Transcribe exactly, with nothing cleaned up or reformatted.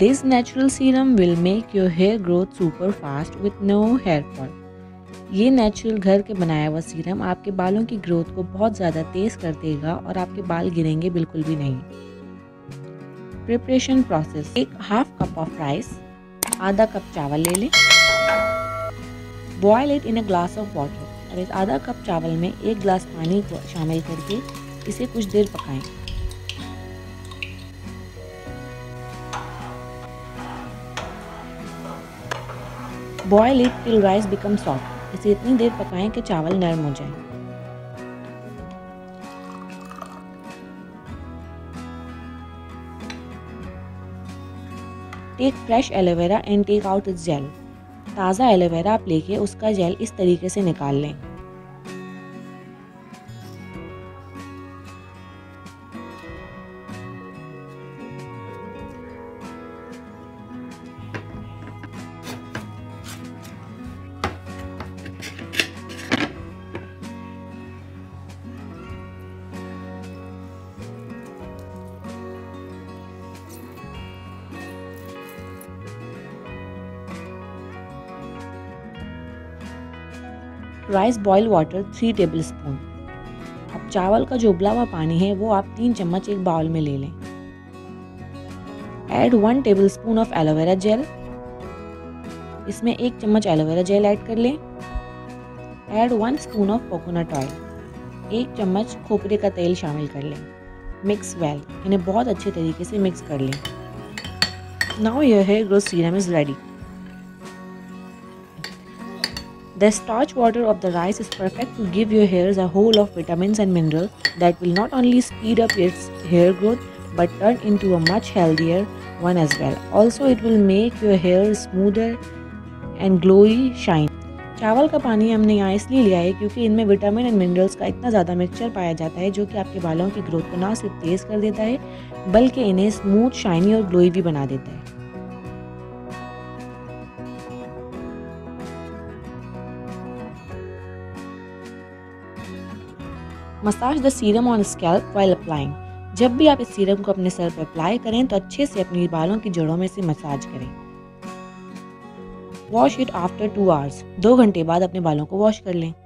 This natural serum will make your hair growth super fast with no hair fall. ये natural घर के बनाया हुआ सीरम आपके बालों की ग्रोथ को बहुत ज़्यादा तेज़ कर देगा और आपके बाल गिरेंगे बिल्कुल भी नहीं। Preparation process. एक हाफ कप ऑफ राइस, आधा कप चावल ले लें, boil it in a glass of water. अब इस आधा कप चावल में एक ग्लास पानी को शामिल करके इसे कुछ देर पकाएं। Boil it till rice become soft. इसे इतनी देर पकाएं कि चावल नरम हो जाए। Take fresh aloe vera and take out its gel. ताज़ा एलोवेरा आप लेके उसका जेल इस तरीके से निकाल लें। Rice boil water three tablespoon. अब चावल का जो उबला हुआ पानी है वो आप तीन चम्मच एक बाउल में ले लें। Add one tablespoon of aloe vera gel. इसमें एक चम्मच एलोवेरा जेल ऐड कर लें। Add one spoon of coconut oil. एक चम्मच खोपरे का तेल शामिल कर लें। Mix well. इन्हें बहुत अच्छे तरीके से मिक्स कर लें। Now your hair growth serum is ready. The starch water of the rice is perfect to give your hairs a whole of vitamins and minerals that will not only speed up its hair growth but turn into a much healthier one as well. Also, it will make your hair smoother and glowy shine. चावल का पानी हमने यहाँ इसलिए लिया है क्योंकि इनमें विटामिन एंड मिनरल्स का इतना ज़्यादा मिक्सचर पाया जाता है जो कि आपके बालों की ग्रोथ को ना सिर्फ तेज़ कर देता है बल्कि इन्हें स्मूथ, शाइनी और ग्लोई भी बना देता है। Massage the serum on scalp while applying. जब भी आप इस सीरम को अपने सर पर अप्लाई करें तो अच्छे से अपनी बालों की जड़ों में से मसाज करें। Wash it after two hours. दो घंटे बाद अपने बालों को वॉश कर लें।